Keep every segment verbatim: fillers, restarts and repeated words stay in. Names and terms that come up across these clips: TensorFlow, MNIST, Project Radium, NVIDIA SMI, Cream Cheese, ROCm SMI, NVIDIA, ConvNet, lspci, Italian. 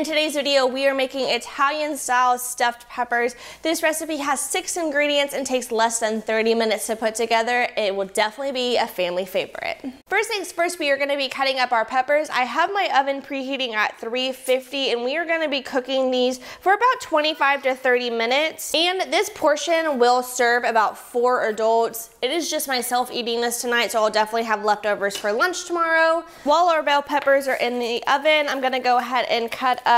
In today's video, we are making Italian-style stuffed peppers. This recipe has six ingredients and takes less than thirty minutes to put together. It will definitely be a family favorite. First things first, we are going to be cutting up our peppers. I have my oven preheating at three fifty, and we are going to be cooking these for about twenty-five to thirty minutes. And this portion will serve about four adults. It is just myself eating this tonight, so I'll definitely have leftovers for lunch tomorrow. While our bell peppers are in the oven, I'm going to go ahead and cut up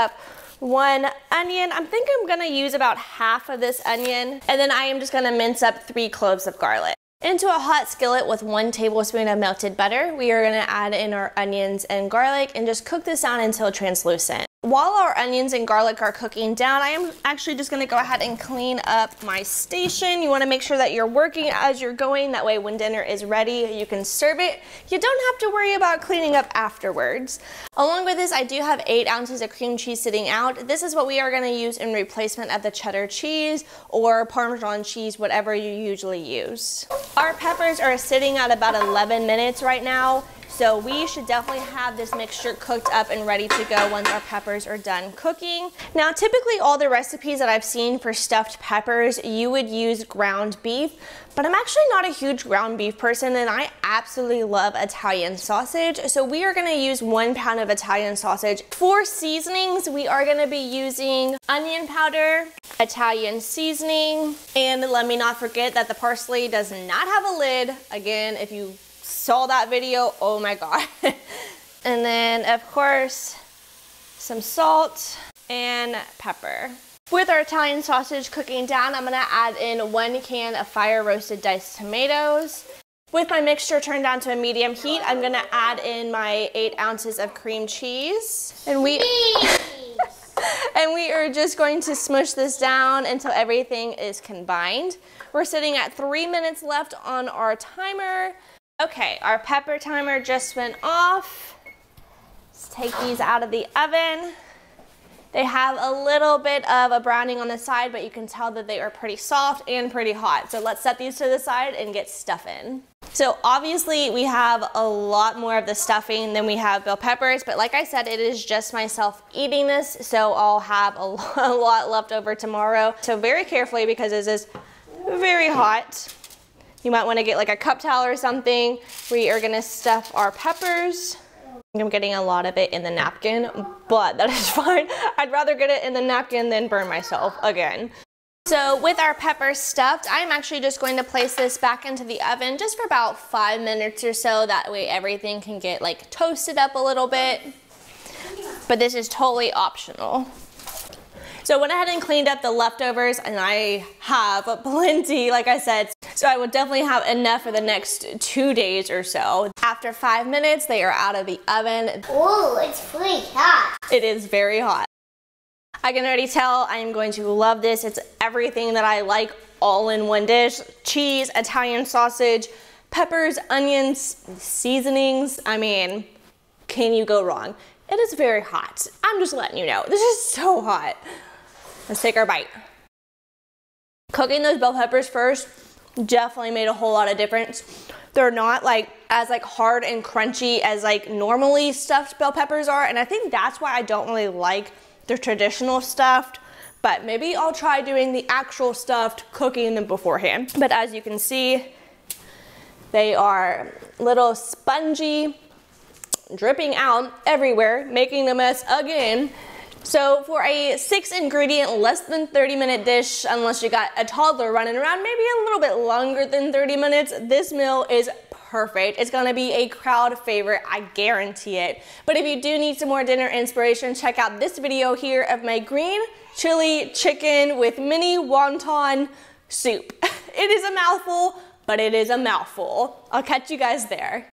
one onion. I think I'm gonna use about half of this onion, and then I am just gonna mince up three cloves of garlic. Into a hot skillet with one tablespoon of melted butter, we are gonna add in our onions and garlic and just cook this down until translucent. While our onions and garlic are cooking down, I am actually just gonna go ahead and clean up my station. You wanna make sure that you're working as you're going. That way when dinner is ready, you can serve it. You don't have to worry about cleaning up afterwards. Along with this, I do have eight ounces of cream cheese sitting out. This is what we are gonna use in replacement of the cheddar cheese or Parmesan cheese, whatever you usually use. Our peppers are sitting at about eleven minutes right now. So we should definitely have this mixture cooked up and ready to go once our peppers are done cooking. Now, typically all the recipes that I've seen for stuffed peppers, you would use ground beef, but I'm actually not a huge ground beef person, and I absolutely love Italian sausage. So we are gonna use one pound of Italian sausage. For seasonings, we are gonna be using onion powder, Italian seasoning, and let me not forget that the parsley does not have a lid. Again, if you saw that video, oh my god. And then of course some salt and pepper. With our Italian sausage cooking down, I'm gonna add in one can of fire roasted diced tomatoes. With my mixture turned down to a medium heat, I'm gonna add in my eight ounces of cream cheese, and we and we are just going to smush this down until everything is combined. We're sitting at three minutes left on our timer. Okay, our pepper timer just went off. Let's take these out of the oven. They have a little bit of a browning on the side, but you can tell that they are pretty soft and pretty hot. So let's set these to the side and get stuffing. So obviously we have a lot more of the stuffing than we have bell peppers, but like I said, it is just myself eating this, so I'll have a lot left over tomorrow. So very carefully, because this is very hot. You might want to get like a cup towel or something. We are going to stuff our peppers. I'm getting a lot of it in the napkin, but that is fine. I'd rather get it in the napkin than burn myself again. So with our peppers stuffed, I'm actually just going to place this back into the oven just for about five minutes or so. That way everything can get like toasted up a little bit, but this is totally optional. So I went ahead and cleaned up the leftovers, and I have plenty, like I said. So I will definitely have enough for the next two days or so. After five minutes, they are out of the oven. Ooh, it's pretty hot. It is very hot. I can already tell I am going to love this. It's everything that I like all in one dish. Cheese, Italian sausage, peppers, onions, seasonings. I mean, can you go wrong? It is very hot. I'm just letting you know. This is so hot. Let's take our bite. Cooking those bell peppers first definitely made a whole lot of difference. They're not like as like hard and crunchy as like normally stuffed bell peppers are, and I think that's why I don't really like the traditional stuffed, but maybe I'll try doing the actual stuffed, cooking them beforehand. But as you can see, they are a little spongy, dripping out everywhere, making a mess again. So for a six ingredient, less than thirty minute dish, unless you got a toddler running around, maybe a little bit longer than thirty minutes, this meal is perfect. It's gonna be a crowd favorite, I guarantee it. But if you do need some more dinner inspiration, check out this video here of my green chili chicken with mini wonton soup. It is a mouthful, but it is a mouthful. I'll catch you guys there.